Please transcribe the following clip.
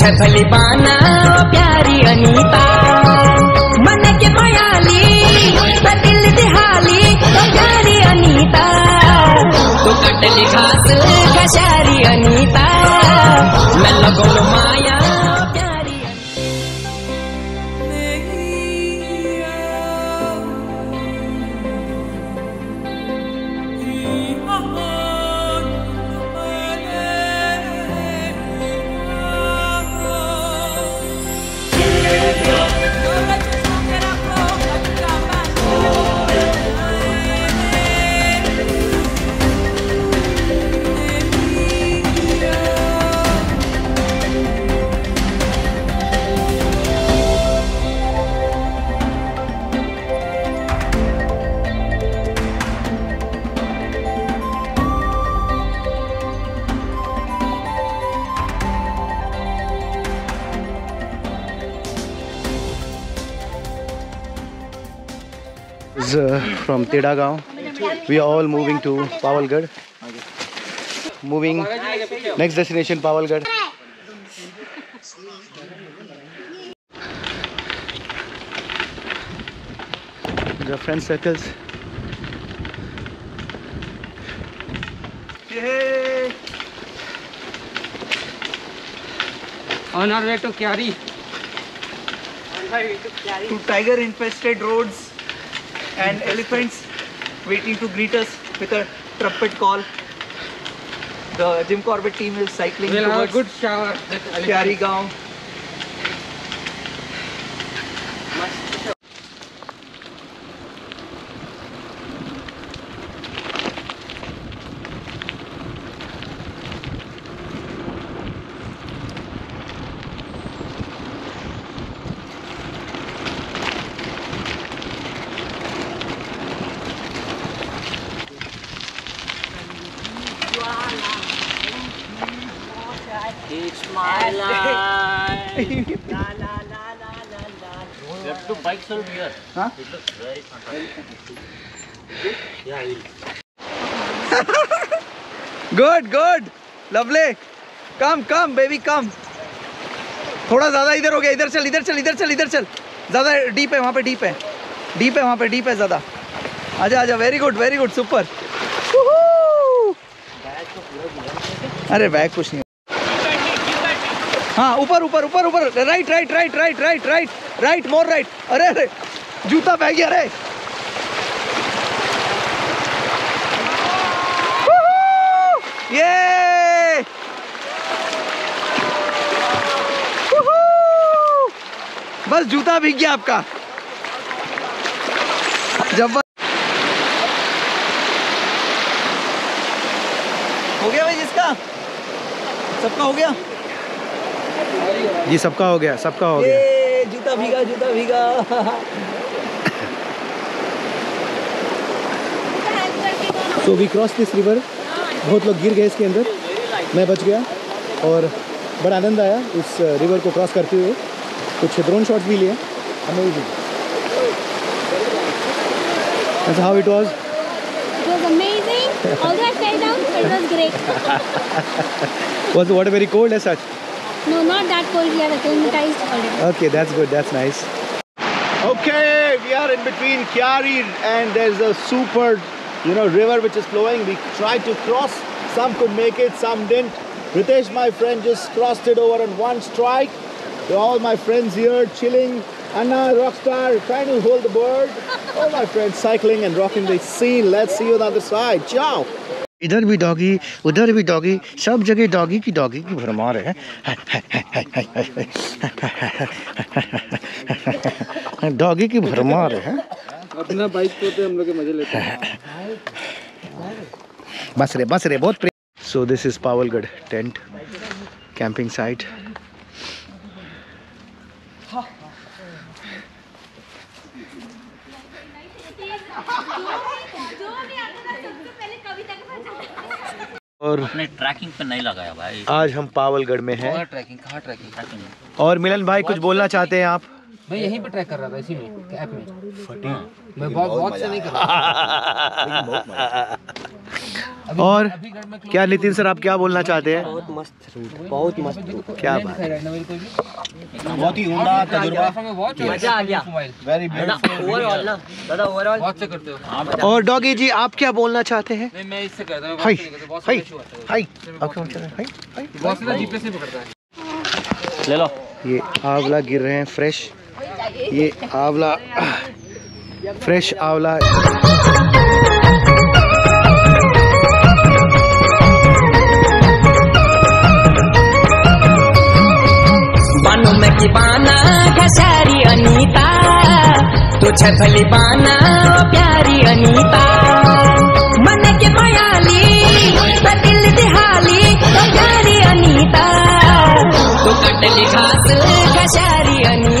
छतली बाना ओ प्यारी अनीता मन के मयाली दिल दिहाली ओ प्यारी अनीता तू कटली घास कशारी अनीता मैं लगो माया प्यारी Anita From Tedagaon, we are all moving to Pawalgarh. Moving next destination Pawalgarh. The friend circles. Hey. On our way to Kyari. On our way to Kyari. To tiger-infested roads. And elephants waiting to greet us with a trumpet call. The Jim Corbett team is cycling towards a good shower at Kyari Gaon. It's my life. La la la la la la. You have to bike some here. Huh? It looks very fantastic. Yeah, good, good. Lovely. Come, come, baby, come. थोड़ा ज़्यादा इधर हो गया. इधर चल, इधर चल, इधर चल, इधर चल. ज़्यादा deep है वहाँ पे, deep है. Deep है वहाँ पे, deep है ज़्यादा. आजा, आजा. Very good, very good. Super. अरे बैग कुछ नहीं. हाँ ऊपर ऊपर ऊपर ऊपर right right right right right right right more right. अरे अरे जूता बह गया. अरे ये बस जूता भीग गया आपका. जब हो गया भाई जिसका सबका हो गया. जी सबका हो गया, सबका हो गया. ये जूता भीगा, जूता भीगा. So we crossed this river. बहुत लोग गिर गए इसके अंदर, मैं बच गया और बड़ा आनंद आया इस रिवर को क्रॉस करते हुए. कुछ ड्रोन शॉट्स भी लिए. Amazing. That's how it was. It was amazing. Although I fell down, it was great. Was the water very cold as such? No, not that cold. We are acclimatized already. Okay, that's good. That's nice. Okay, we are in between Kyari and there's a super, river which is flowing. We tried to cross. Some could make it, some didn't. Ritesh, my friend, just crossed it over in one strike. So all my friends here chilling. Anna, rockstar, trying to hold the board. All my friends cycling and rocking the scene. Let's see you on the other side. Ciao. इधर भी doggy, उधर भी doggy, सब जगह doggy की भरमार है. Doggy की भरमार है. अपना बाइक पे हम लोग मजे लेते हैं. बस रे बहुत. So this is Pawalgarh tent camping site. और अपने ट्रैकिंग पे नहीं लगाया भाई. आज हम पावलगढ़ में हैं. ट्रैकिंग और मिलन भाई कुछ बोलना चाहते हैं आप? मैं यहीं पे ट्रैक कर रहा था इसी में कैप में. मैं बहुत से नहीं कर रहा. और क्या नितिन सर, आप क्या बोलना चाहते हैं? बहुत मस्त रूट, बहुत मस्त रूट, क्या बात है, बहुत ही उमदा तजुर्बा। और डॉगी जी आप क्या बोलना चाहते हैं? मैं इससे करता हूं, हाय हाय ले लो। ये आंवला गिर रहे हैं फ्रेश, ये आंवला फ्रेश आंवला। बाना घसारी अनीता तो छली बाना प्यारी अनीता मन के बयाली दिल दिहाली तो प्यारी अनीता तो कटली घास घसारी अनीता।